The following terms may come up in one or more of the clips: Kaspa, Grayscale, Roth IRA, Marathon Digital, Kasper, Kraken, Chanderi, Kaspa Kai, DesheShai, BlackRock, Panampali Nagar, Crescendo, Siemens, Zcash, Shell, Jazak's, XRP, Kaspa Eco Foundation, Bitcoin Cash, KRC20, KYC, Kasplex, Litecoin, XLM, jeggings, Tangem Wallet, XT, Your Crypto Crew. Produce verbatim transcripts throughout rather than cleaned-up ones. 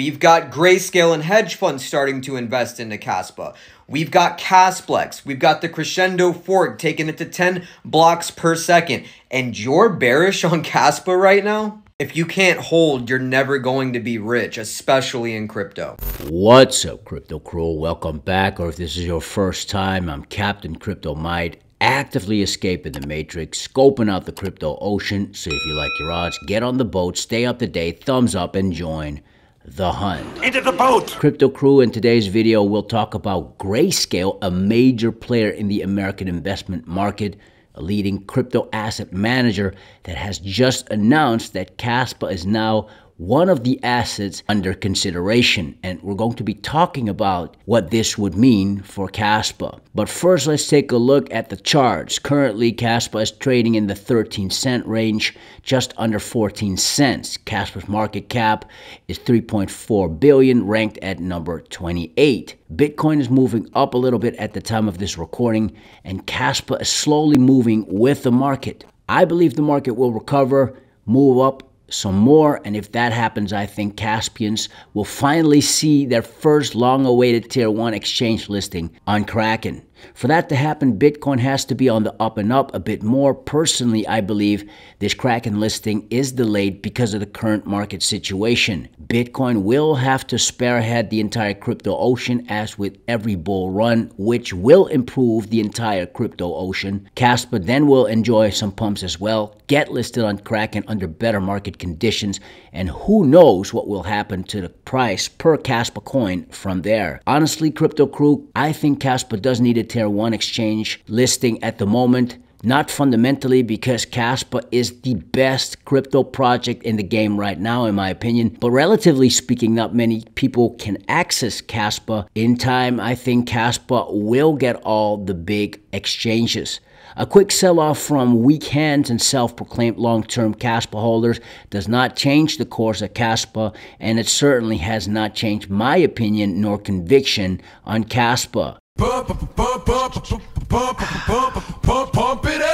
We've got Grayscale and hedge funds starting to invest into Kaspa. We've got Kasplex. We've got the Crescendo fork taking it to ten blocks per second. And you're bearish on Kaspa right now? If you can't hold, you're never going to be rich, especially in crypto. What's up, Crypto Crew? Welcome back. Or if this is your first time, I'm Captain Crypto Might, actively escaping the matrix, scoping out the crypto ocean. So if you like your odds, get on the boat, stay up to date, thumbs up, and join the hunt. Into the boat! Crypto Crew, in today's video, we'll talk about Grayscale, a major player in the American investment market, a leading crypto asset manager that has just announced that Kaspa is now one of the assets under consideration. And we're going to be talking about what this would mean for Kaspa. But first, let's take a look at the charts. Currently, Kaspa is trading in the thirteen cent range, just under fourteen cents. Kaspa's market cap is three point four billion dollars, ranked at number twenty-eight. Bitcoin is moving up a little bit at the time of this recording, and Kaspa is slowly moving with the market. I believe the market will recover, move up some more, and if that happens, I think Kaspians will finally see their first long-awaited tier one exchange listing on Kraken. For that to happen, Bitcoin has to be on the up and up a bit more. Personally, I believe this Kraken listing is delayed because of the current market situation. Bitcoin will have to spearhead the entire crypto ocean as with every bull run, which will improve the entire crypto ocean. Kaspa then will enjoy some pumps as well, get listed on Kraken under better market conditions, and who knows what will happen to the price per Kaspa coin from there. Honestly, Crypto Crew, I think Kaspa does need a tier one exchange listing at the moment. Not fundamentally, because Kaspa is the best crypto project in the game right now, in my opinion. But relatively speaking, not many people can access Kaspa. In time, I think Kaspa will get all the big exchanges. A quick sell-off from weak hands and self-proclaimed long-term Kaspa holders does not change the course of Kaspa, and it certainly has not changed my opinion nor conviction on Kaspa.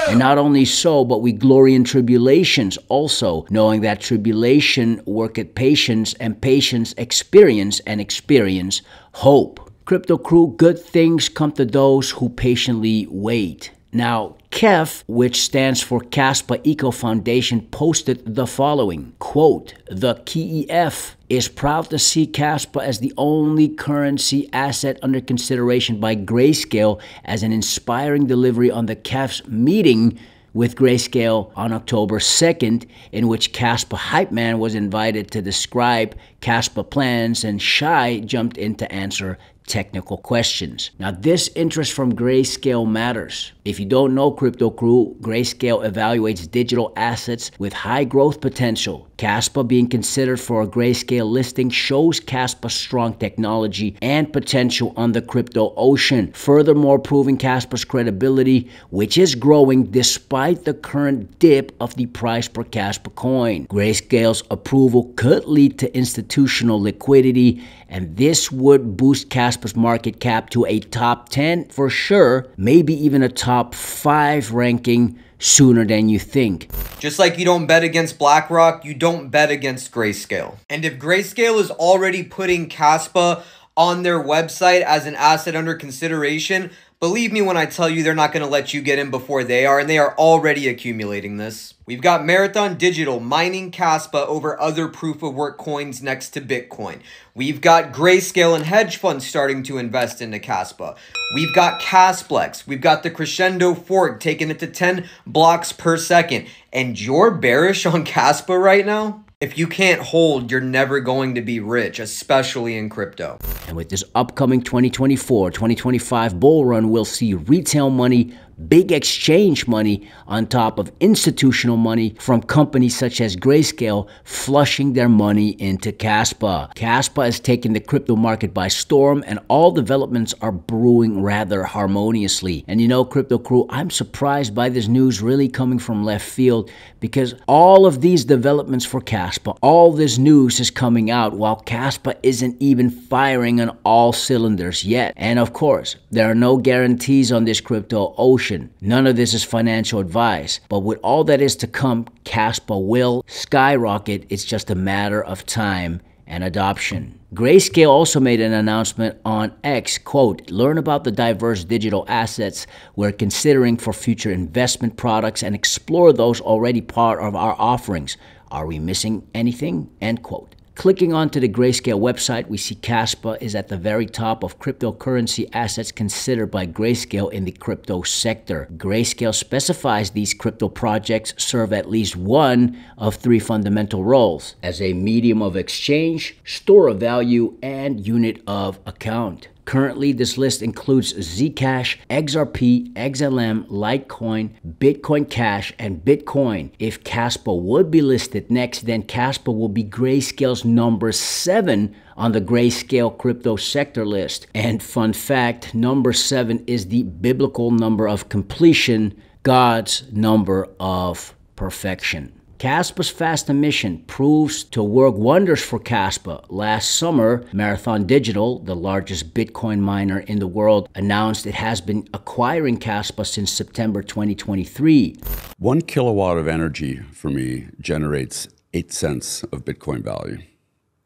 And not only so, but we glory in tribulations also, knowing that tribulation worketh patience, and patience experience, and experience hope. Crypto Crew, good things come to those who patiently wait. Now, K E F, which stands for Kaspa Eco Foundation, posted the following, quote, "The K E F is proud to see Kaspa as the only currency asset under consideration by Grayscale as an inspiring delivery on the K E F's meeting with Grayscale on October second, in which Kaspa HypeMan was invited to describe Kaspa plans and Shai jumped in to answer technical questions." Now, this interest from Grayscale matters. If you don't know, Crypto Crew, Grayscale evaluates digital assets with high growth potential. Kaspa being considered for a Grayscale listing shows Kaspa's strong technology and potential on the crypto ocean, furthermore proving Kaspa's credibility, which is growing despite the current dip of the price per Kaspa coin. Grayscale's approval could lead to institutional liquidity, and this would boost Kaspa market cap to a top ten for sure, maybe even a top five ranking sooner than you think. Just like you don't bet against BlackRock, you don't bet against Grayscale. And if Grayscale is already putting Kaspa on their website as an asset under consideration, believe me when I tell you they're not going to let you get in before they are, and they are already accumulating this. We've got Marathon Digital mining Kaspa over other proof-of-work coins next to Bitcoin. We've got Grayscale and hedge funds starting to invest into Kaspa. We've got Kasplex. We've got the Crescendo fork taking it to ten blocks per second. And you're bearish on Kaspa right now? If you can't hold, you're never going to be rich, especially in crypto. And with this upcoming twenty twenty-four twenty twenty-five bull run, we'll see retail money, big exchange money on top of institutional money from companies such as Grayscale flushing their money into Kaspa. Kaspa is taking the crypto market by storm, and all developments are brewing rather harmoniously. And you know, Crypto Crew, I'm surprised by this news really coming from left field, because all of these developments for Kaspa, all this news is coming out while Kaspa isn't even firing on all cylinders yet. And of course, there are no guarantees on this crypto ocean. None of this is financial advice, but with all that is to come, Kaspa will skyrocket. It's just a matter of time and adoption. Grayscale also made an announcement on X, quote, learn about the diverse digital assets we're considering for future investment products and explore those already part of our offerings. Are we missing anything? End quote. Clicking onto the Grayscale website, we see Kaspa is at the very top of cryptocurrency assets considered by Grayscale in the crypto sector. Grayscale specifies these crypto projects serve at least one of three fundamental roles: as a medium of exchange, store of value, and unit of account. Currently, this list includes Zcash, X R P, X L M, Litecoin, Bitcoin Cash, and Bitcoin. If Kaspa would be listed next, then Kaspa will be Grayscale's number seven on the Grayscale crypto sector list. And fun fact, number seven is the biblical number of completion, God's number of perfection. Kaspa's fast emission proves to work wonders for Kaspa. Last summer, Marathon Digital, the largest Bitcoin miner in the world, announced it has been acquiring Kaspa since September twenty twenty-three. One kilowatt of energy for me generates eight cents of Bitcoin value.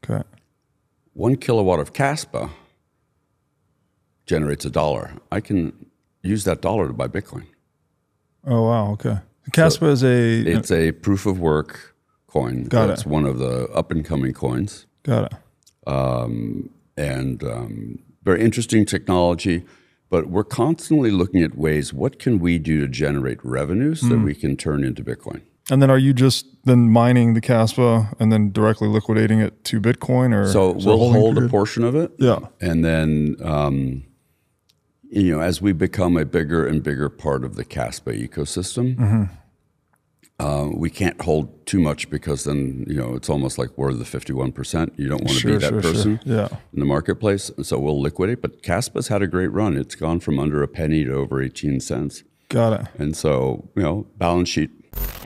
Okay. One kilowatt of Kaspa generates a dollar. I can use that dollar to buy Bitcoin. Oh, wow. Okay. Kaspa so is a... It's a proof-of-work coin. Got it's it. It's one of the up-and-coming coins. Got it. Um, and um, very interesting technology, but we're constantly looking at ways, what can we do to generate revenue so mm. that we can turn into Bitcoin? And then are you just then mining the Kaspa and then directly liquidating it to Bitcoin? Or So we'll hold period? a portion of it. Yeah. And then... Um, You know, as we become a bigger and bigger part of the Kaspa ecosystem, mm-hmm. uh, we can't hold too much because then, you know, it's almost like we're the fifty-one percent. You don't want to sure, be that sure, person sure. Yeah. in the marketplace. So we'll liquidate. But Kaspa's had a great run. It's gone from under a penny to over eighteen cents. Got it. And so, you know, balance sheet.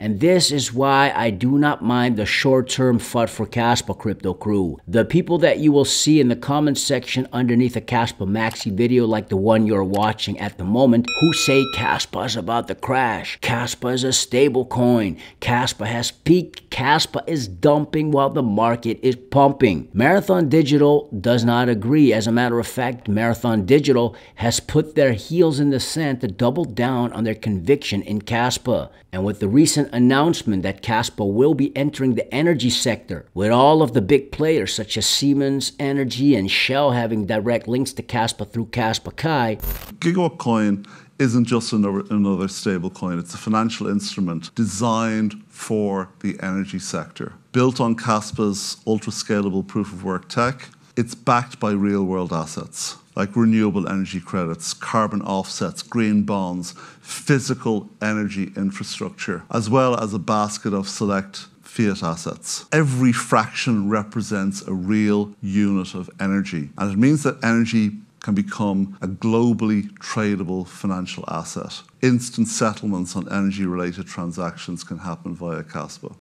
And this is why I do not mind the short-term F U D for Kaspa Crypto Crew. The people that you will see in the comments section underneath a Kaspa Maxi video like the one you're watching at the moment who say Kaspa is about to crash, Kaspa is a stable coin, Kaspa has peaked, Kaspa is dumping while the market is pumping. Marathon Digital does not agree. As a matter of fact, Marathon Digital has put their heels in the sand to double down on their conviction in Kaspa. And with the recent announcement that Kaspa will be entering the energy sector, with all of the big players such as Siemens Energy and Shell having direct links to Kaspa through Kaspa Kai. Gigawatt coin isn't just another, another stable coin. It's a financial instrument designed for the energy sector, built on Kaspa's ultra-scalable proof-of-work tech. It's backed by real-world assets like renewable energy credits, carbon offsets, green bonds, physical energy infrastructure, as well as a basket of select fiat assets. Every fraction represents a real unit of energy, and it means that energy can become a globally tradable financial asset. Instant settlements on energy-related transactions can happen via Kaspa.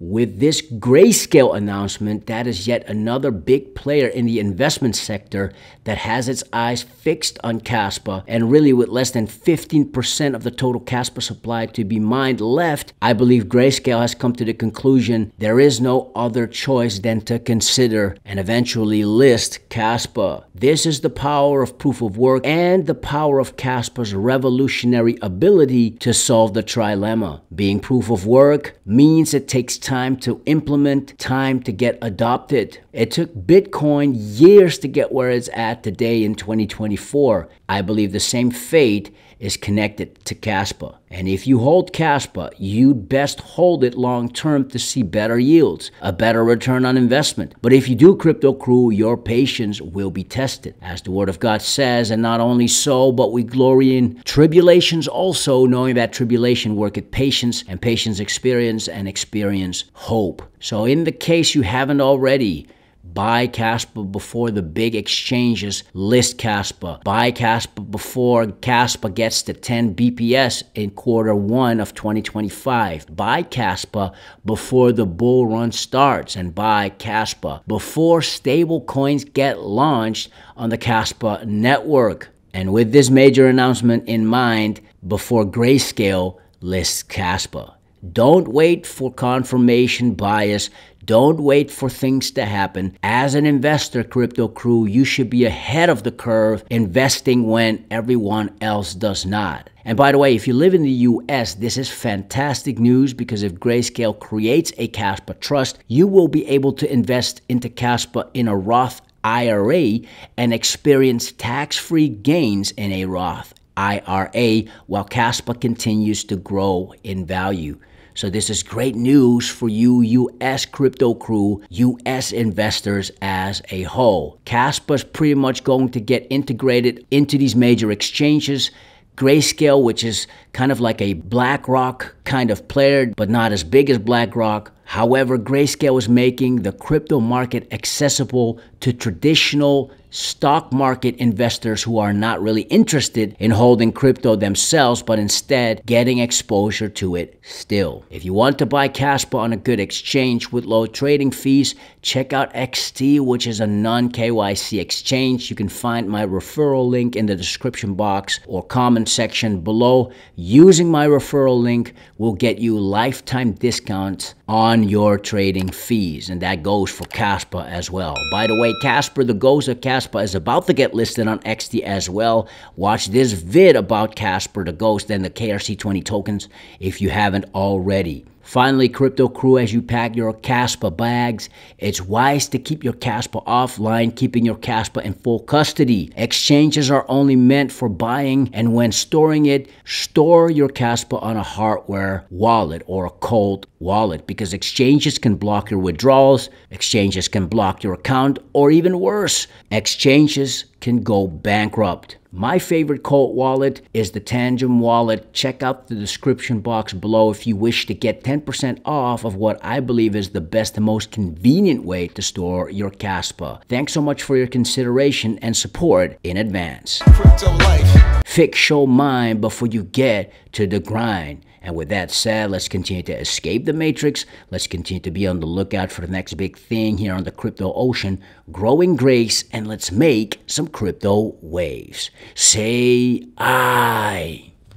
With this Grayscale announcement, that is yet another big player in the investment sector that has its eyes fixed on Kaspa, and really with less than fifteen percent of the total Kaspa supply to be mined left, I believe Grayscale has come to the conclusion there is no other choice than to consider and eventually list Kaspa. This is the power of proof of work and the power of Kaspa's revolutionary ability to solve the trilemma. Being proof of work means it takes time to implement, time to get adopted. It took Bitcoin years to get where it's at today in twenty twenty-four. I believe the same fate is connected to Kaspa. And if you hold Kaspa, you'd best hold it long term to see better yields, a better return on investment. But if you do, Crypto Crew, your patience will be tested. As the Word of God says, and not only so, but we glory in tribulations also, knowing that tribulation worketh patience, and patience experience, and experience hope. So in the case you haven't already, buy Kaspa before the big exchanges list Kaspa. Buy Kaspa before Kaspa gets to ten B P S in quarter one of twenty twenty-five. Buy Kaspa before the bull run starts, and buy Kaspa before stable coins get launched on the Kaspa network. And with this major announcement in mind, before Grayscale lists Kaspa. Don't wait for confirmation bias. Don't wait for things to happen. As an investor, crypto crew, you should be ahead of the curve, investing when everyone else does not. And by the way, if you live in the U S, this is fantastic news, because if Grayscale creates a Kaspa trust, you will be able to invest into Kaspa in a Roth I R A and experience tax-free gains in a Roth I R A while Kaspa continues to grow in value. So this is great news for you, U S crypto crew, U S investors as a whole. Kaspa's pretty much going to get integrated into these major exchanges. Grayscale, which is kind of like a BlackRock kind of player, but not as big as BlackRock. However, Grayscale is making the crypto market accessible to traditional stock market investors who are not really interested in holding crypto themselves, but instead getting exposure to it still. If you want to buy Kaspa on a good exchange with low trading fees, check out X T, which is a non K Y C exchange. You can find my referral link in the description box or comment section below. Using my referral link will get you lifetime discounts on your trading fees, and that goes for Kaspa as well. By the way, Kasper, the ghost of Kaspa, is about to get listed on X T as well. Watch this vid about Kasper, the ghost, and the K R C twenty tokens if you haven't already. Finally, crypto crew, as you pack your Kaspa bags, it's wise to keep your Kaspa offline, keeping your Kaspa in full custody. Exchanges are only meant for buying, and when storing it, store your Kaspa on a hardware wallet or a cold wallet, because exchanges can block your withdrawals, exchanges can block your account, or even worse, exchanges can go bankrupt. My favorite cold wallet is the Tangem Wallet. Check out the description box below if you wish to get ten percent off of what I believe is the best and most convenient way to store your Kaspa. Thanks so much for your consideration and support in advance. Crypto life. Fix your mind before you get to the grind. And with that said, let's continue to escape the matrix. Let's continue to be on the lookout for the next big thing here on the crypto ocean. Grow in grace, and let's make some crypto waves. Say aye.